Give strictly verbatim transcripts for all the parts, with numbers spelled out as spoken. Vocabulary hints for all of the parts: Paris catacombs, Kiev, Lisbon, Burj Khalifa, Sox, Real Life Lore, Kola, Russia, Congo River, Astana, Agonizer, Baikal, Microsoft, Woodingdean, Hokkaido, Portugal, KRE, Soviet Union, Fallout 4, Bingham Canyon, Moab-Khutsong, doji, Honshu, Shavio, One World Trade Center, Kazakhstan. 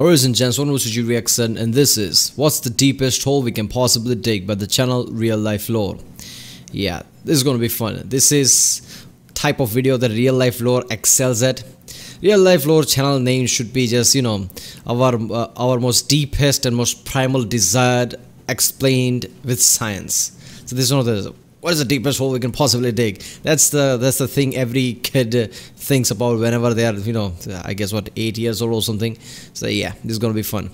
Ladies and gents, One World Trade reaction, and this is what's the deepest hole we can possibly dig by the channel Real Life Lore. Yeah, this is gonna be fun. This is type of video that Real Life Lore excels at. Real Life Lore channel name should be just, you know, our uh, our most deepest and most primal desired explained with science. So this is one of the what is the deepest hole we can possibly dig? That's the that's the thing every kid thinks about whenever they are, you know, I guess what, eight years old or something. So yeah, this is gonna be fun.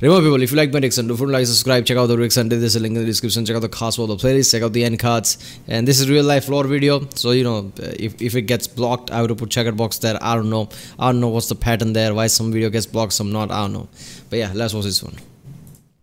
Remember people, if you like my reaction, do like, subscribe, check out the reaction. There's a link in the description. Check out the cast for the playlist. Check out the end cards. And this is Real Life Lore video. So you know, if if it gets blocked, I would put checkered box there. I don't know. I don't know what's the pattern there. Why some video gets blocked, some not. I don't know. But yeah, let's watch this one.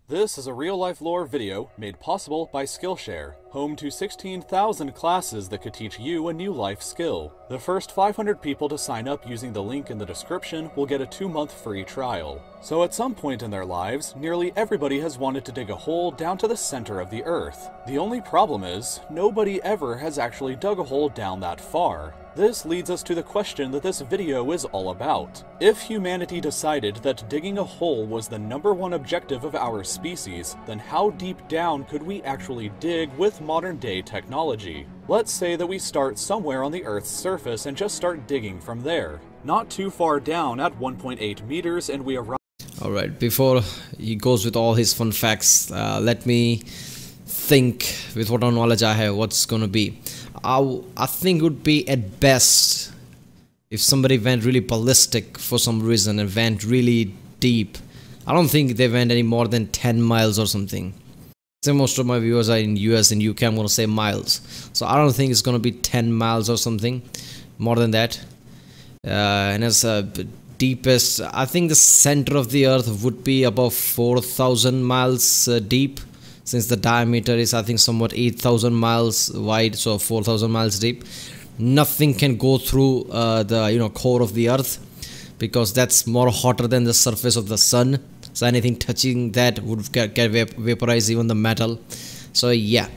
This is a Real Life Lore video made possible by Skillshare, home to sixteen thousand classes that could teach you a new life skill. The first five hundred people to sign up using the link in the description will get a two month free trial. So at some point in their lives, nearly everybody has wanted to dig a hole down to the center of the earth. The only problem is, nobody ever has actually dug a hole down that far. This leads us to the question that this video is all about. If humanity decided that digging a hole was the number one objective of our species, then how deep down could we actually dig with modern-day technology? Let's say that we start somewhere on the Earth's surface and just start digging from there. Not too far down at one point eight meters and we arrive. Alright, before he goes with all his fun facts, uh, let me think with what knowledge I have what's gonna be. I, I think it would be at best if somebody went really ballistic for some reason and went really deep. I don't think they went any more than ten miles or something. So most of my viewers are in U S and U K, I'm gonna say miles. So I don't think it's gonna be ten miles or something, more than that. Uh, and as uh, deepest, I think the center of the earth would be about four thousand miles uh, deep. Since the diameter is, I think, somewhat eight thousand miles wide, so four thousand miles deep. Nothing can go through uh, the, you know, core of the earth because that's more hotter than the surface of the sun. So anything touching that would get, get vap vaporize even the metal. So yeah,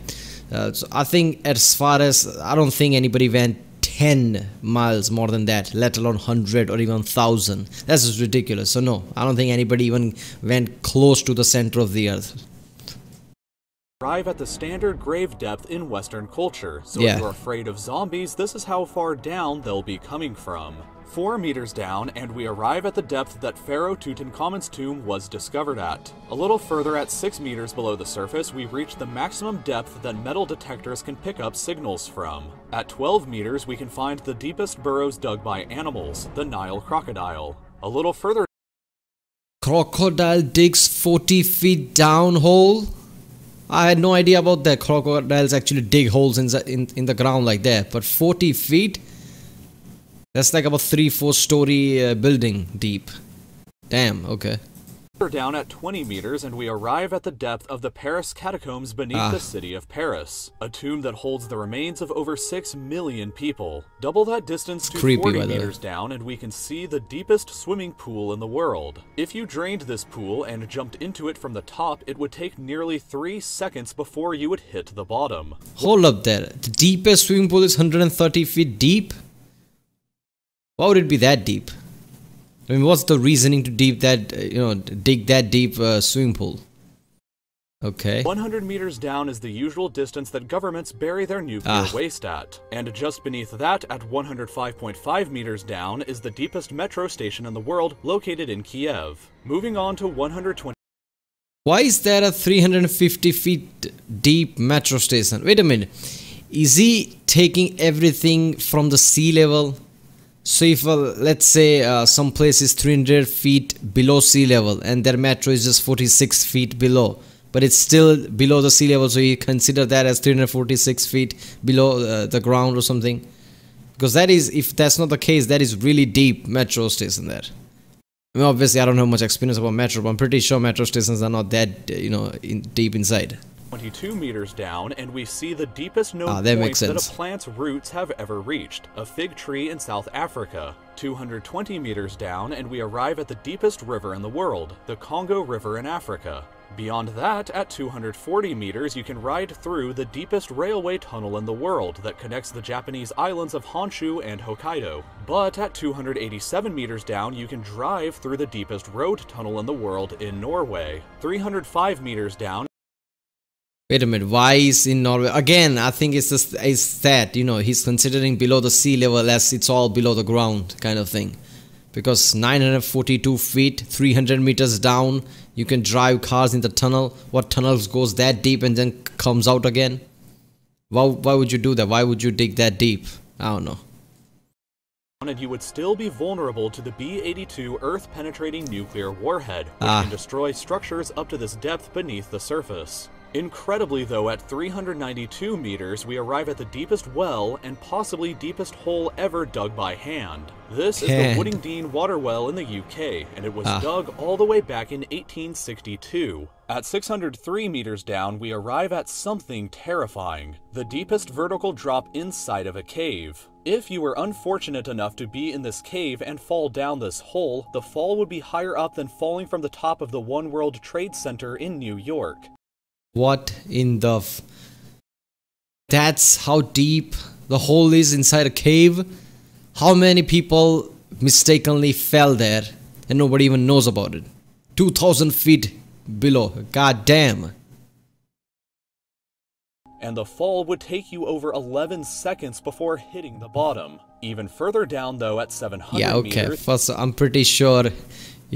uh, so I think as far as, I don't think anybody went ten miles more than that, let alone one hundred or even one thousand. That's just ridiculous. So no, I don't think anybody even went close to the center of the earth. Arrive at the standard grave depth in Western culture, so yeah. If you're afraid of zombies, this is how far down they'll be coming from. Four meters down, and we arrive at the depth that Pharaoh Tutankhamen's tomb was discovered at. A little further, at six meters below the surface, we reach the maximum depth that metal detectors can pick up signals from. At twelve meters, we can find the deepest burrows dug by animals, the Nile crocodile. A little further... Crocodile digs forty feet down hole? I had no idea about that. Crocodiles actually dig holes in the, in, in the ground like that. But forty feet? That's like about three, four story uh, building deep. Damn, okay. We're down at twenty meters and we arrive at the depth of the Paris catacombs beneath ah. the city of Paris. A tomb that holds the remains of over six million people. Double that distance to creepy, forty meters down and we can see the deepest swimming pool in the world. If you drained this pool and jumped into it from the top, it would take nearly three seconds before you would hit the bottom. Hold up there. The deepest swimming pool is one hundred thirty feet deep? Why would it be that deep? I mean, what's the reasoning to deep that, you know, dig that deep uh, swimming pool? Okay. one hundred meters down is the usual distance that governments bury their nuclear ah. waste at. And just beneath that, at one hundred five point five meters down, is the deepest metro station in the world, located in Kiev. Moving on to one hundred twenty... Why is there a three hundred fifty feet deep metro station? Wait a minute. Is he taking everything from the sea level? So if, uh, let's say, uh, some place is three hundred feet below sea level and their metro is just forty-six feet below, but it's still below the sea level, so you consider that as three hundred forty-six feet below uh, the ground or something? Because that is, if that's not the case, that is really deep metro station there. I mean, obviously, I don't have much experience about metro, but I'm pretty sure metro stations are not that, you know, in, deep inside. twenty-two meters down, and we see the deepest known ah, that point that a plant's roots have ever reached, a fig tree in South Africa. two hundred twenty meters down, and we arrive at the deepest river in the world, the Congo River in Africa. Beyond that, at two hundred forty meters, you can ride through the deepest railway tunnel in the world that connects the Japanese islands of Honshu and Hokkaido. But at two hundred eighty-seven meters down, you can drive through the deepest road tunnel in the world in Norway. three hundred five meters down. Wait a minute, why is in Norway? Again, I think it's just it's that, you know, he's considering below the sea level as it's all below the ground kind of thing. Because nine hundred forty-two feet, three hundred meters down, you can drive cars in the tunnel. What tunnels goes that deep and then comes out again? Why, why would you do that? Why would you dig that deep? I don't know. And you would still be vulnerable to the B eighty-two earth-penetrating nuclear warhead, which ah. can destroy structures up to this depth beneath the surface. Incredibly though, at three hundred ninety-two meters, we arrive at the deepest well and possibly deepest hole ever dug by hand. This okay. is the Woodingdean water well in the U K, and it was ah. dug all the way back in eighteen sixty-two. At six hundred three meters down, we arrive at something terrifying, the deepest vertical drop inside of a cave. If you were unfortunate enough to be in this cave and fall down this hole, the fall would be higher up than falling from the top of the One World Trade Center in New York. What in the f- That's how deep the hole is inside a cave? How many people mistakenly fell there and nobody even knows about it? two thousand feet below, god damn. And the fall would take you over eleven seconds before hitting the bottom. Even further down though, at seven hundred meters... Yeah, okay, meters, first I'm pretty sure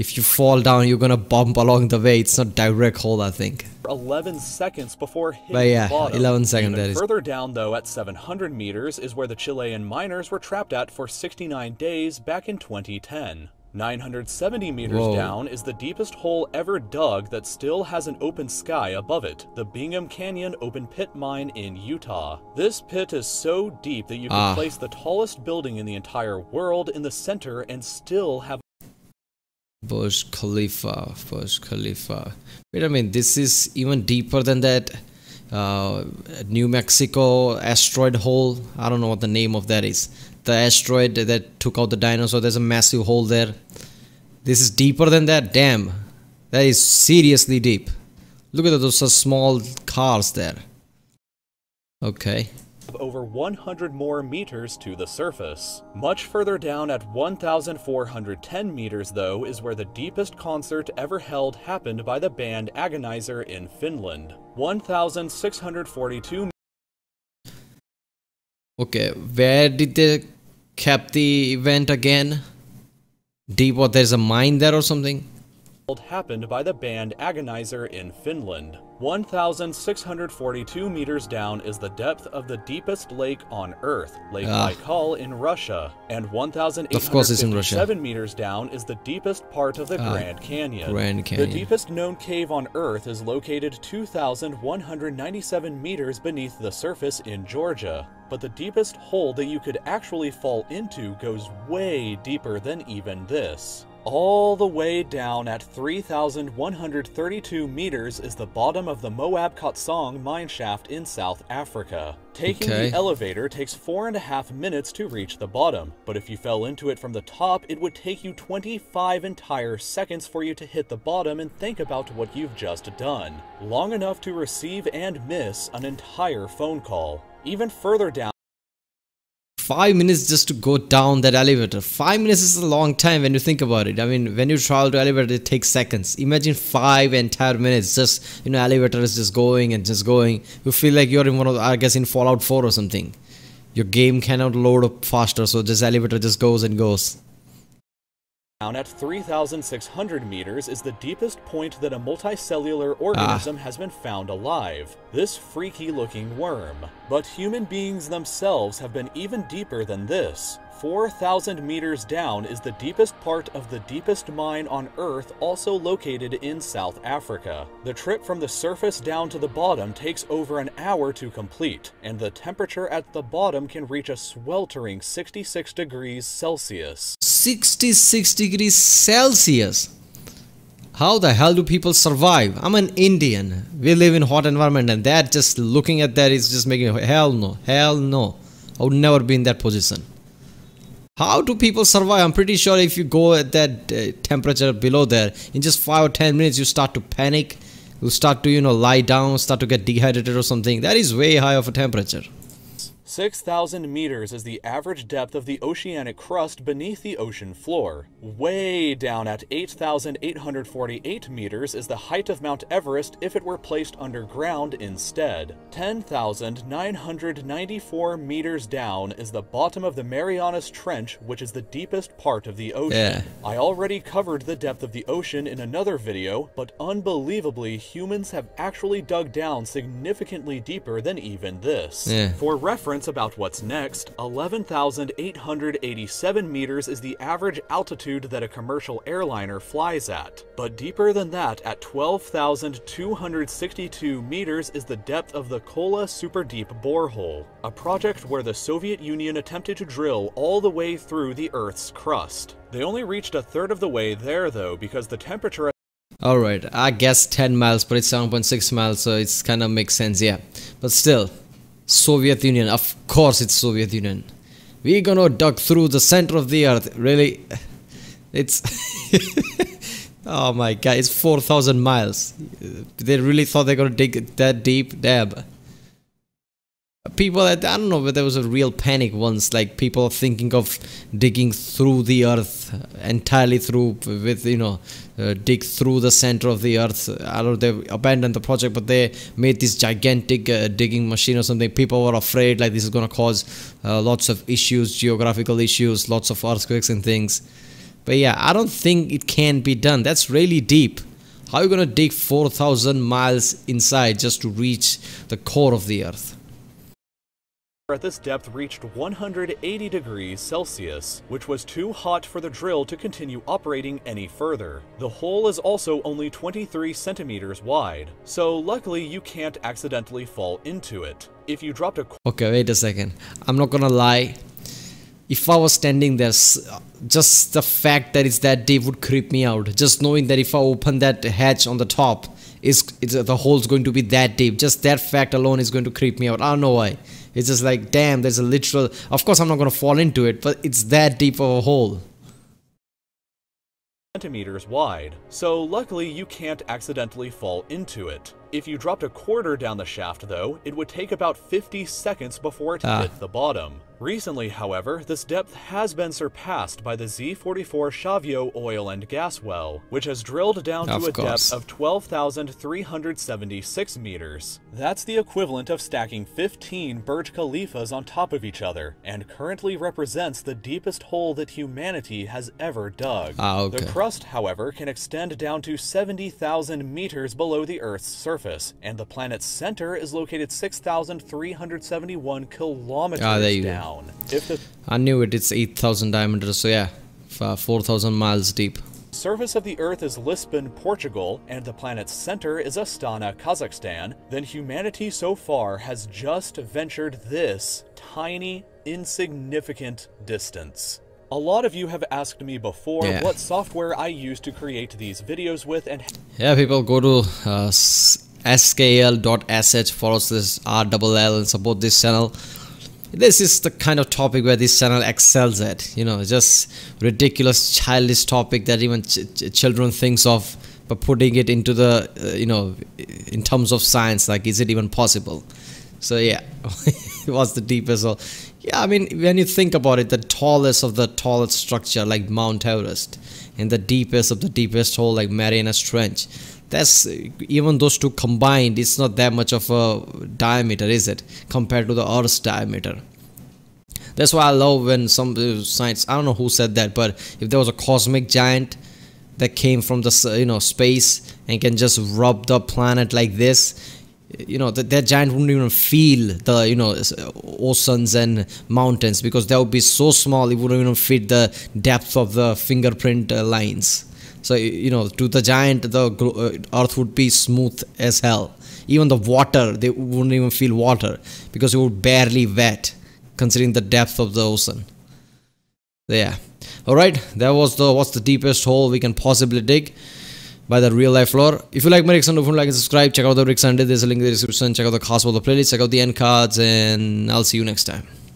if you fall down, you're gonna bump along the way. It's not direct hole, I think. eleven seconds before hitting but yeah, the bottom. eleven seconds, that is. Further down, though, at seven hundred meters, is where the Chilean miners were trapped at for sixty-nine days back in twenty ten. nine hundred seventy meters Whoa. Down is the deepest hole ever dug that still has an open sky above it, the Bingham Canyon open pit mine in Utah. This pit is so deep that you can ah. place the tallest building in the entire world in the center and still have Burj Khalifa, Burj Khalifa. Wait a minute, this is even deeper than that uh, New Mexico asteroid hole. I don't know what the name of that is. The asteroid that took out the dinosaur, there's a massive hole there. This is deeper than that? Damn. That is seriously deep. Look at those small cars there. Okay. Over one hundred more meters to the surface. Much further down at one thousand four hundred ten meters though is where the deepest concert ever held happened by the band Agonizer in Finland. one thousand six hundred forty-two meters. Okay, where did they cap the event again? Deep, what, there's a mine there or something? Happened by the band Agonizer in Finland. one thousand six hundred forty-two meters down is the depth of the deepest lake on Earth, Lake ah. Baikal in Russia, and one thousand eight hundred fifty-seven meters down is the deepest part of the ah. Grand Canyon. Grand Canyon. The deepest known cave on Earth is located two thousand one hundred ninety-seven meters beneath the surface in Georgia, but the deepest hole that you could actually fall into goes way deeper than even this. All the way down at three thousand one hundred thirty-two meters is the bottom of the Moab-Khutsong mine shaft in South Africa. Taking okay. the elevator takes four and a half minutes to reach the bottom, but if you fell into it from the top, it would take you twenty-five entire seconds for you to hit the bottom and think about what you've just done. Long enough to receive and miss an entire phone call. Even further down, Five minutes just to go down that elevator. Five minutes is a long time when you think about it. I mean, when you travel to elevator, it takes seconds. Imagine five entire minutes. Just, you know, elevator is just going and just going. You feel like you're in one of, the, I guess, in Fallout four or something. Your game cannot load up faster, so this elevator just goes and goes. Down at three thousand six hundred meters is the deepest point that a multicellular organism ah. has been found alive, this freaky looking worm. But human beings themselves have been even deeper than this. four thousand meters down is the deepest part of the deepest mine on Earth, also located in South Africa. The trip from the surface down to the bottom takes over an hour to complete, and the temperature at the bottom can reach a sweltering sixty-six degrees Celsius. sixty-six degrees Celsius? How the hell do people survive? I'm an Indian. We live in hot environment, and that, just looking at that is just making hell no, hell no. I would never be in that position. How do people survive? I'm pretty sure if you go at that uh, temperature below there, in just five or ten minutes you start to panic. You start to, you know, lie down, start to get dehydrated or something. That is way high of a temperature. six thousand meters is the average depth of the oceanic crust beneath the ocean floor. Way down at eight thousand eight hundred forty-eight meters is the height of Mount Everest if it were placed underground instead. ten thousand nine hundred ninety-four meters down is the bottom of the Marianas Trench, which is the deepest part of the ocean. Yeah. I already covered the depth of the ocean in another video, but unbelievably, humans have actually dug down significantly deeper than even this. Yeah. For reference, about what's next, eleven thousand eight hundred eighty-seven meters is the average altitude that a commercial airliner flies at, but deeper than that at twelve thousand two hundred sixty-two meters is the depth of the Kola super-deep borehole, a project where the Soviet Union attempted to drill all the way through the Earth's crust. They only reached a third of the way there though, because the temperature... Alright, I guess ten miles, but it's seven point six miles, so it's kinda makes sense, yeah. But still... Soviet Union, of course it's Soviet Union. We're gonna dug through the center of the earth, really? It's... oh my god, it's four thousand miles. They really thought they're gonna dig that deep? Damn. People, I don't know, but there was a real panic once, like people thinking of digging through the earth, entirely through, with, you know, uh, dig through the center of the earth. I don't know, they abandoned the project, but they made this gigantic uh, digging machine or something. People were afraid, like, this is going to cause uh, lots of issues, geographical issues, lots of earthquakes and things. But yeah, I don't think it can be done. That's really deep. How are you going to dig four thousand miles inside just to reach the core of the earth? At this depth reached one hundred eighty degrees Celsius, which was too hot for the drill to continue operating any further. The hole is also only twenty-three centimeters wide, so luckily you can't accidentally fall into it. If you dropped a... Okay, wait a second. I'm not gonna lie. If I was standing there, just the fact that it's that deep would creep me out. Just knowing that if I open that hatch on the top, it's, it's, the hole's going to be that deep. Just that fact alone is going to creep me out. I don't know why. It's just like, damn, there's a literal... Of course, I'm not going to fall into it, but it's that deep of a hole. ...centimeters wide, so luckily you can't accidentally fall into it. If you dropped a quarter down the shaft, though, it would take about fifty seconds before it ah. hit the bottom. Recently, however, this depth has been surpassed by the Z forty-four Shavio oil and gas well, which has drilled down of to a course. depth of twelve thousand three hundred seventy-six meters. That's the equivalent of stacking fifteen Burj Khalifas on top of each other, and currently represents the deepest hole that humanity has ever dug. Ah, okay. The crust, however, can extend down to seventy thousand meters below the Earth's surface, and the planet's center is located six thousand three hundred seventy-one kilometers ah, there you down. Go. If the I knew it, it's eight thousand diameters, so yeah, four thousand miles deep. Surface of the Earth is Lisbon, Portugal, and the planet's center is Astana, Kazakhstan, then humanity so far has just ventured this tiny, insignificant distance. A lot of you have asked me before yeah. what software I use to create these videos with, and... Yeah, people go to... Uh, skl.sh forward slash rll and support this channel. This is the kind of topic where this channel excels at, you know, just ridiculous, childish topic that even ch ch children thinks of, but putting it into the, uh, you know, in terms of science, like, is it even possible? So yeah, it was the deepest hole. Yeah, I mean, when you think about it, the tallest of the tallest structure, like Mount Everest, and the deepest of the deepest hole, like Marianas Trench, that's, even those two combined, it's not that much of a diameter, is it, compared to the Earth's diameter. That's why I love when some science, I don't know who said that, but if there was a cosmic giant that came from the, you know, space and can just rub the planet like this, you know, that, that giant wouldn't even feel the, you know, oceans and mountains, because that would be so small it wouldn't even fit the depth of the fingerprint lines. So, you know, to the giant, the earth would be smooth as hell. Even the water, they wouldn't even feel water, because it would barely wet, considering the depth of the ocean. So, yeah. Alright, that was the, what's the deepest hole we can possibly dig. by the Real Life Lore. If you like my reaction, don't forget to like and subscribe. Check out the reaction, there's a link in the description. Check out the cast, all the playlists, check out the end cards, and I'll see you next time.